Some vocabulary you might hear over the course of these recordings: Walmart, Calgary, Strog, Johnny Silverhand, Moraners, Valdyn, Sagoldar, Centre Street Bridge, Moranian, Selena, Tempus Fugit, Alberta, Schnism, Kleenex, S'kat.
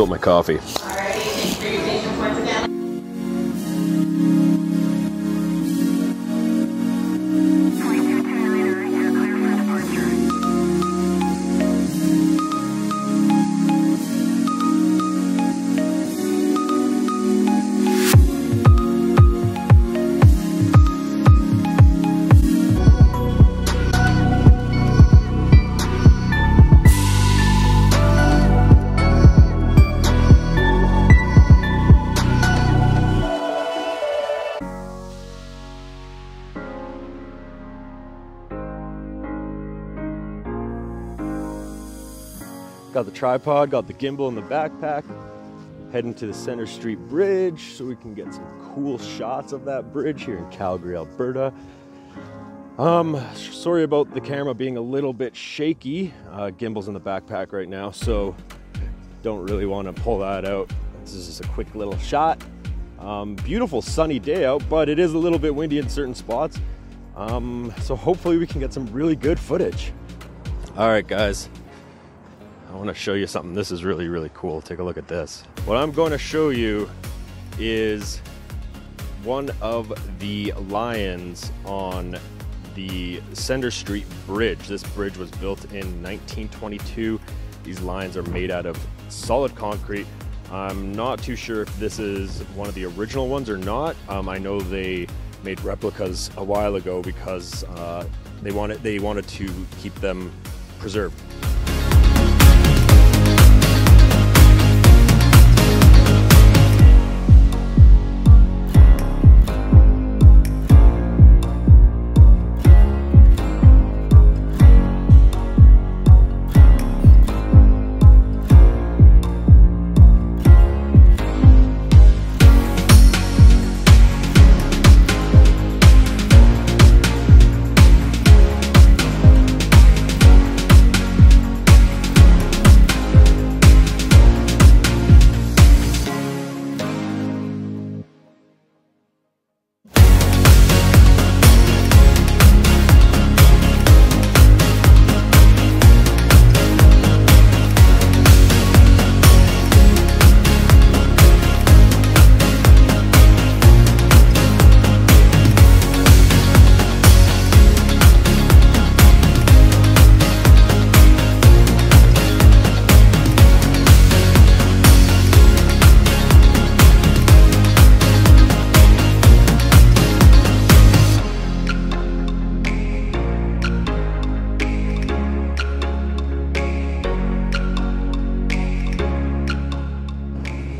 spilled my coffee. All right, thanks for your patience once again. Got the tripod, got the gimbal in the backpack, heading to the Centre Street Bridge so we can get some cool shots of that bridge here in Calgary, Alberta. Sorry about the camera being a little bit shaky. Gimbal's in the backpack right now, so don't really want to pull that out. This is just a quick little shot. Beautiful sunny day out, but it is a little bit windy in certain spots. So hopefully we can get some really good footage. All right, guys. I want to show you something. This is really, really cool. Take a look at this. What I'm going to show you is one of the lions on the Centre Street Bridge. This bridge was built in 1922. These lions are made out of solid concrete. I'm not too sure if this is one of the original ones or not. I know they made replicas a while ago because they wanted to keep them preserved.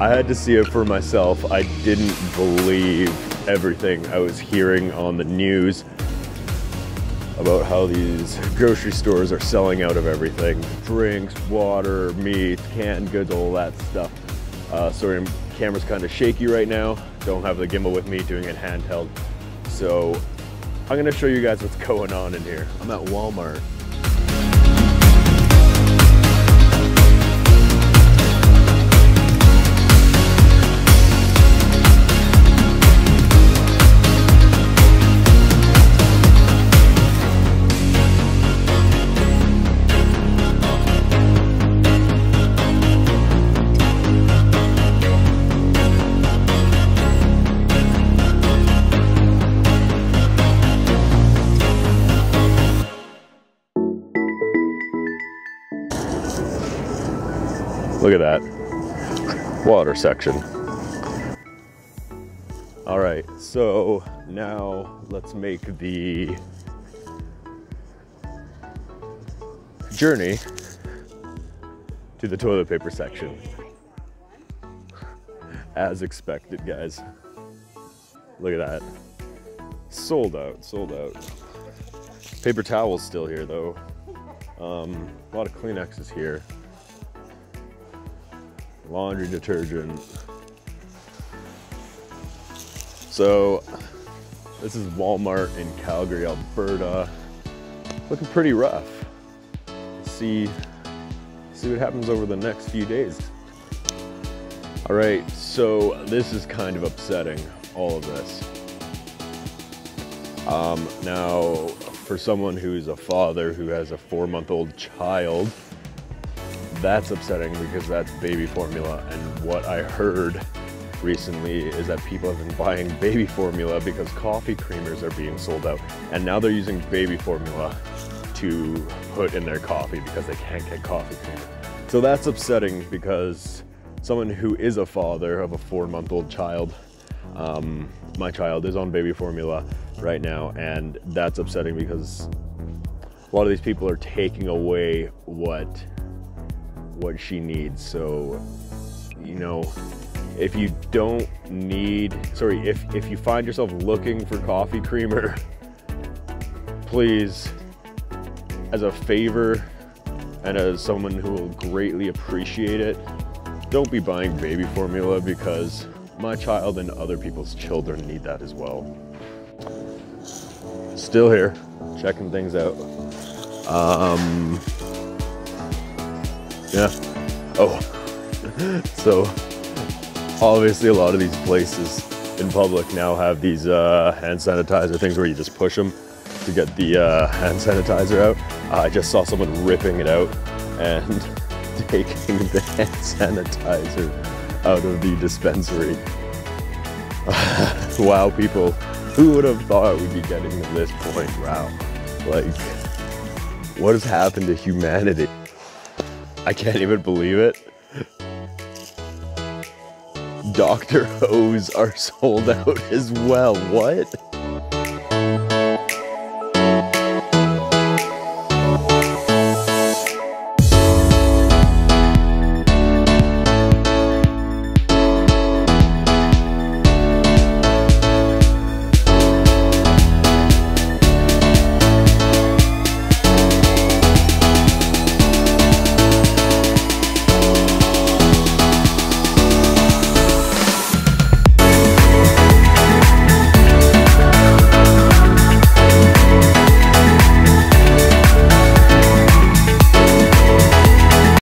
I had to see it for myself. I didn't believe everything I was hearing on the news about how these grocery stores are selling out of everything. Drinks, water, meat, canned goods, all that stuff. Sorry, camera's kind of shaky right now. Don't have the gimbal with me, doing it handheld. So I'm gonna show you guys what's going on in here. I'm at Walmart. Look at that, water section. All right, so now let's make the journey to the toilet paper section. As expected, guys. Look at that, sold out, sold out. Paper towels still here though. A lot of Kleenexes here. Laundry detergent. So this is Walmart in Calgary, Alberta. Looking pretty rough. See what happens over the next few days. All right, so this is kind of upsetting, all of this. Now, for someone who's a father who has a 4-month-old child, That's upsetting because that's baby formula, and what I heard recently is that people have been buying baby formula because coffee creamers are being sold out, and now they're using baby formula to put in their coffee because they can't get coffee creamer. So that's upsetting because someone who is a father of a 4-month-old child, my child is on baby formula right now, and that's upsetting because a lot of these people are taking away what she needs. So, you know, if you don't need, sorry, if you find yourself looking for coffee creamer, please, as a favor and as someone who will greatly appreciate it, don't be buying baby formula because my child and other people's children need that as well. Still here, checking things out. Yeah. Oh, so obviously a lot of these places in public now have these hand sanitizer things where you just push them to get the hand sanitizer out. I just saw someone ripping it out and taking the hand sanitizer out of the dispensary. Wow, people, who would have thought we'd be getting to this point? Wow, like, what has happened to humanity? I can't even believe it. Dr. O's are sold out as well, what?